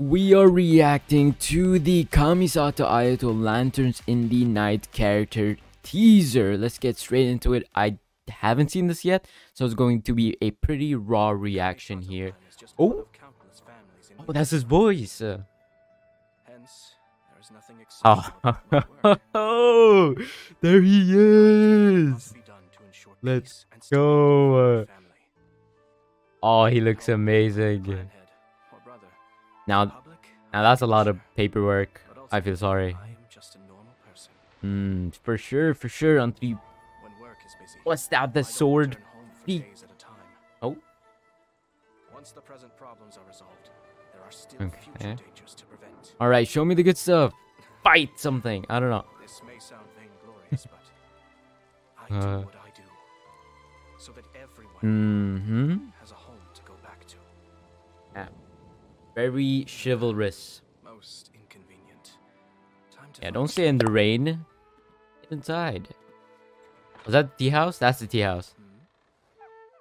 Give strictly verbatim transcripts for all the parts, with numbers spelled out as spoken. We are reacting to the Kamisato Ayato Lanterns in the Night character teaser. Let's get straight into it. I haven't seen this yet, so it's going to be a pretty raw reaction here. Oh, oh that's his voice. Uh, oh. Oh, there he is. Let's go. Oh, he looks amazing. Now, now that's a lot of paperwork. I feel sorry. Hmm, for sure, for sure. Until you bust out the sword. Oh. Okay. All right, show me the good stuff. Fight something. I don't know. uh. So that everyone mm-hmm. has a home to go back to. Yeah. Very chivalrous. Most inconvenient. Time to yeah, don't stay in the rain. Get inside. Was that the tea house? That's the tea house. Mm-hmm.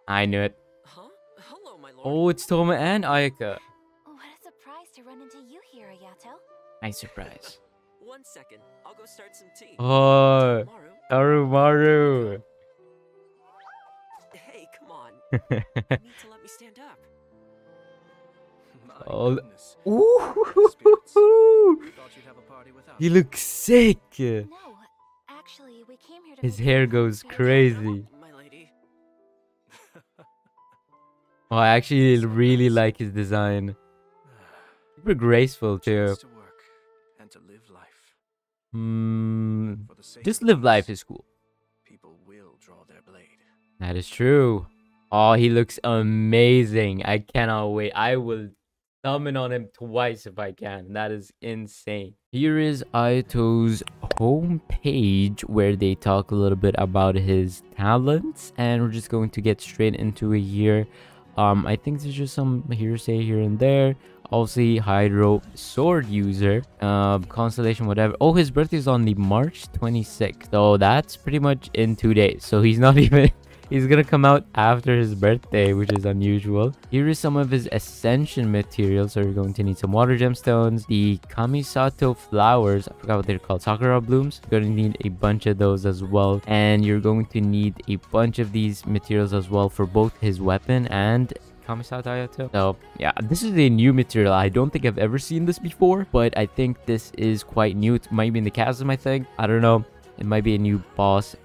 I knew it. Huh? Hello, my lord. Oh, it's Toma and Ayaka. What a surprise to run into you here, Ayato. Nice surprise. One second. I'll go start some tea. Oh, Darumaru. You need to let me stand up. My oh, goodness. Ooh. He looks sick. No, actually, we came here to his hair goes crazy. My lady. Oh, I actually really like his design. Super graceful too. To work and to live life. Mm, just live life is cool. People will draw their blade. That is true. Oh, he looks amazing. I cannot wait. I will summon on him twice if I can. That is insane. Here is Ayato's homepage where they talk a little bit about his talents. And we're just going to get straight into it here. Um, I think there's just some hearsay here and there. Obviously, Hydro Sword User. Uh, Constellation, whatever. Oh, his birthday is on the March twenty-sixth. So that's pretty much in two days. So he's not even... He's gonna come out after his birthday, which is unusual. Here is some of his ascension materials. So we're going to need some water gemstones, the Kamisato flowers. I forgot what they're called. Sakura blooms. You're gonna need a bunch of those as well. And you're going to need a bunch of these materials as well for both his weapon and Kamisato Ayato. So yeah, this is a new material. I don't think I've ever seen this before, but I think this is quite new. It might be in the chasm, I think. I don't know. It might be a new boss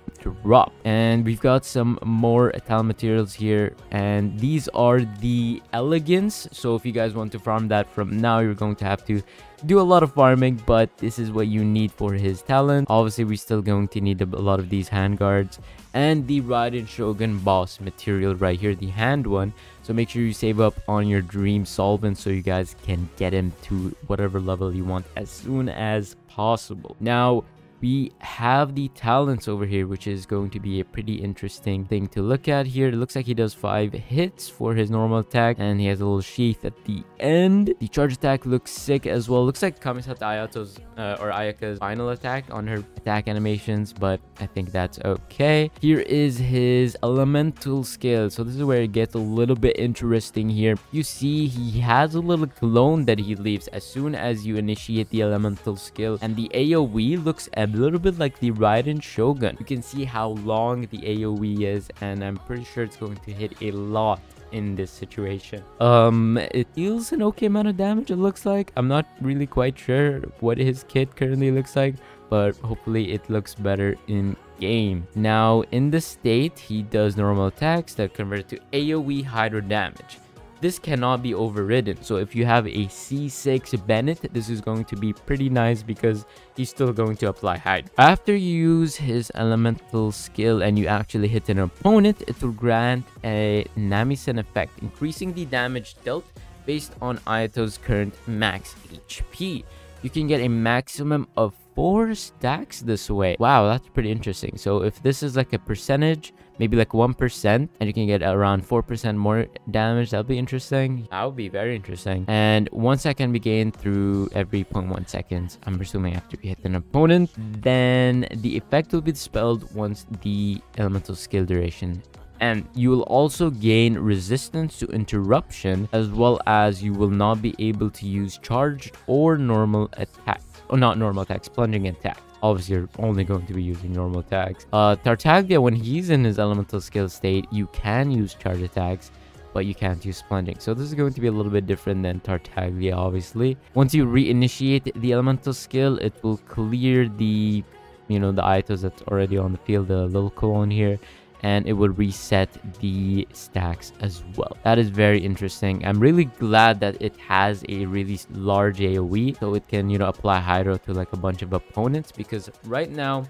drop. And we've got some more talent materials here, and these are the elegance. So if you guys want to farm that from now, you're going to have to do a lot of farming, but this is what you need for his talent. Obviously, we're still going to need a lot of these hand guards and the Raiden Shogun boss material right here, the hand one. So make sure you save up on your dream solvent so you guys can get him to whatever level you want as soon as possible. Now we have the talents over here, which is going to be a pretty interesting thing to look at here. It looks like he does five hits for his normal attack, and he has a little sheath at the end. The charge attack looks sick as well. Looks like Kamisato Ayato's uh, or Ayaka's final attack on her attack animations, but I think that's okay. Here is his elemental skill. So this is where it gets a little bit interesting here. You see he has a little clone that he leaves as soon as you initiate the elemental skill, and the A O E looks amazing. A little bit like the Raiden Shogun. You can see how long the A O E is, and I'm pretty sure it's going to hit a lot in this situation. Um, it deals an okay amount of damage, it looks like. I'm not really quite sure what his kit currently looks like, but hopefully it looks better in game. Now, in the state, he does normal attacks that convert to A O E hydro damage. This cannot be overridden, so if you have a C six Bennett, this is going to be pretty nice because he's still going to apply hide. After you use his elemental skill and you actually hit an opponent, it will grant a Namisen effect, increasing the damage dealt based on Ayato's current max H P. You can get a maximum of four stacks this way. Wow, that's pretty interesting. So if this is like a percentage, maybe like one percent, and you can get around four percent more damage, that'll be interesting. That would be very interesting. And one second be gained through every zero point one seconds, I'm assuming, after you hit an opponent. Then the effect will be dispelled once the elemental skill duration and you will also gain resistance to interruption, as well as you will not be able to use charged or normal attacks. Oh, not normal attacks, plunging attacks. Obviously, you're only going to be using normal attacks. Uh, Tartaglia, when he's in his elemental skill state, you can use charged attacks, but you can't use plunging. So this is going to be a little bit different than Tartaglia, obviously. Once you reinitiate the elemental skill, it will clear the, you know, the Ayatos that's already on the field, the little clone here, and it will reset the stacks as well. That is very interesting. I'm really glad that it has a really large A O E, so it can, you know, apply Hydro to like a bunch of opponents, because right now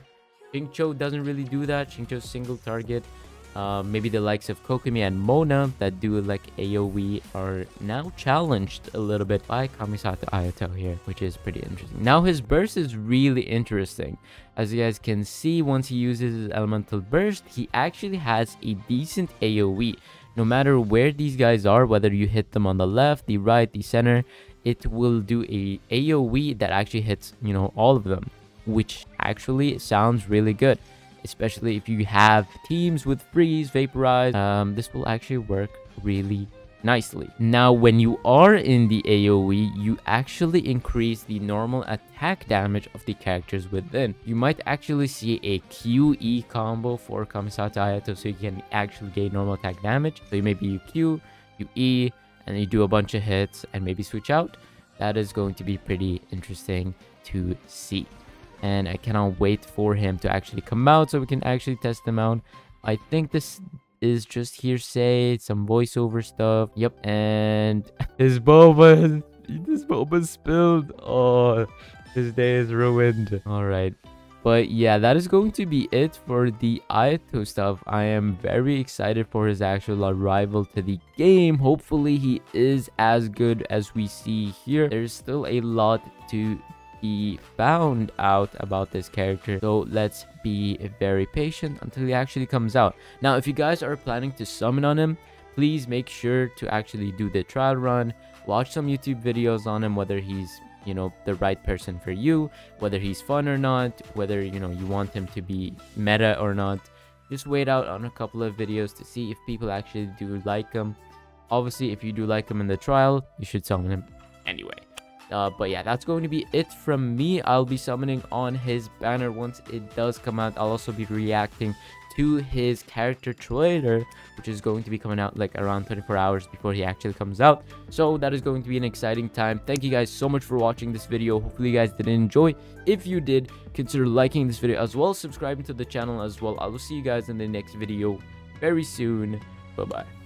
Xingqiu doesn't really do that. Xingqiu's single target. Uh, maybe the likes of Kokomi and Mona that do like A O E are now challenged a little bit by Kamisato Ayato here, which is pretty interesting. Now his burst is really interesting. As you guys can see, once he uses his elemental burst, he actually has a decent A O E. No matter where these guys are, whether you hit them on the left, the right, the center, it will do a AoE that actually hits, you know, all of them, which actually sounds really good. Especially if you have teams with freeze, vaporize, um, this will actually work really nicely. Now, when you are in the A O E, you actually increase the normal attack damage of the characters within. You might actually see a Q E combo for Kamisato Ayato, so you can actually gain normal attack damage. So you maybe you Q, you E, and you do a bunch of hits and maybe switch out. That is going to be pretty interesting to see. And I cannot wait for him to actually come out so we can actually test him out. I think this is just hearsay, some voiceover stuff. Yep. And his boba, this boba spilled. Oh, his day is ruined. All right. But yeah, that is going to be it for the Ayato stuff. I am very excited for his actual arrival to the game. Hopefully he is as good as we see here. There's still a lot to he found out about this character, so let's be very patient until he actually comes out. Now, if you guys are planning to summon on him, please make sure to actually do the trial run, watch some YouTube videos on him, whether he's, you know, the right person for you, whether he's fun or not, whether, you know, you want him to be meta or not. Just wait out on a couple of videos to see if people actually do like him. Obviously, if you do like him in the trial, you should summon him anyway. Uh, but yeah, that's going to be it from me. I'll be summoning on his banner once it does come out. I'll also be reacting to his character trailer, which is going to be coming out like around twenty-four hours before he actually comes out. So that is going to be an exciting time. Thank you guys so much for watching this video. Hopefully you guys did enjoy. If you did, consider liking this video as well, subscribing to the channel as well. I will see you guys in the next video very soon. Bye bye.